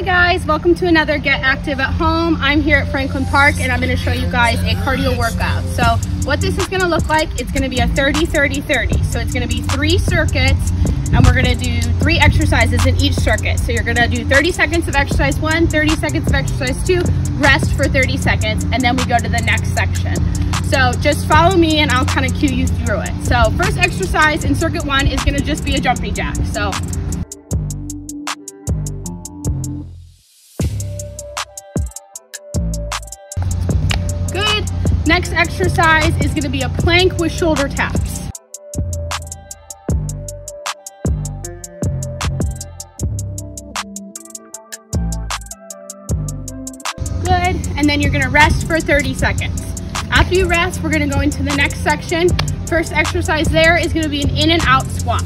Hi guys, welcome to another Get Active at Home. I'm here at Franklin Park and I'm going to show you guys a cardio workout. So what this is going to look like, it's going to be a 30-30-30. So it's going to be 3 circuits and we're going to do 3 exercises in each circuit. So you're going to do 30 seconds of exercise 1, 30 seconds of exercise 2, rest for 30 seconds, and then we go to the next section. So just follow me and I'll kind of cue you through it. So first exercise in circuit 1 is going to just be a jumping jack. So next exercise is going to be a plank with shoulder taps. Good. And then you're going to rest for 30 seconds. After you rest, we're going to go into the next section. First exercise there is going to be an in and out squat.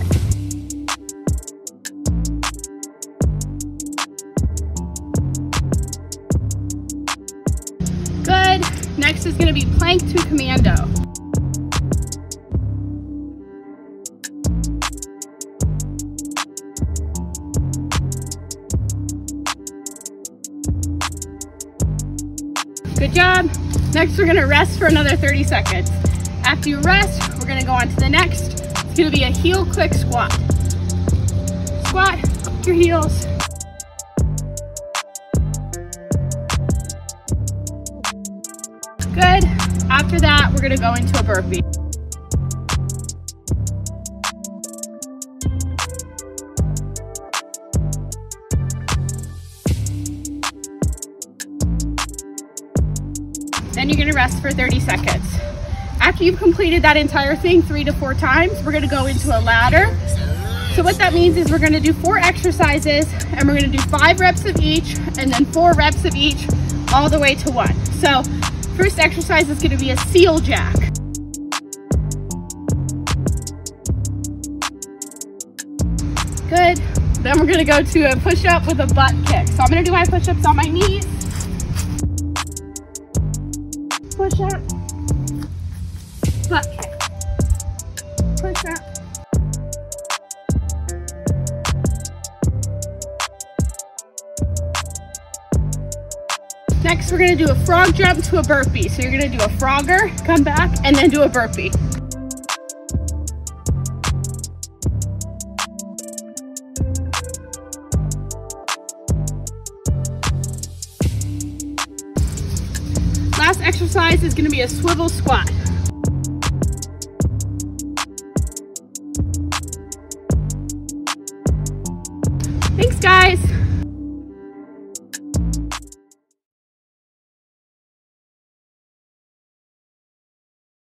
Next is going to be plank to commando. Good job. Next we're going to rest for another 30 seconds. After you rest, we're going to go on to the next. It's going to be a heel click squat. Squat up your heels. Good. After that, we're going to go into a burpee. Then you're going to rest for 30 seconds. After you've completed that entire thing 3 to 4 times, we're going to go into a ladder. So what that means is we're going to do 4 exercises and we're going to do 5 reps of each and then 4 reps of each all the way to 1. So first exercise is going to be a seal jack. Good. Then we're going to go to a push-up with a butt kick. So I'm going to do my push-ups on my knees. Push-up. Butt kick. Push-up. Next, we're going to do a frog jump to a burpee. So you're going to do a frogger, come back, and then do a burpee. Last exercise is going to be a swivel squat.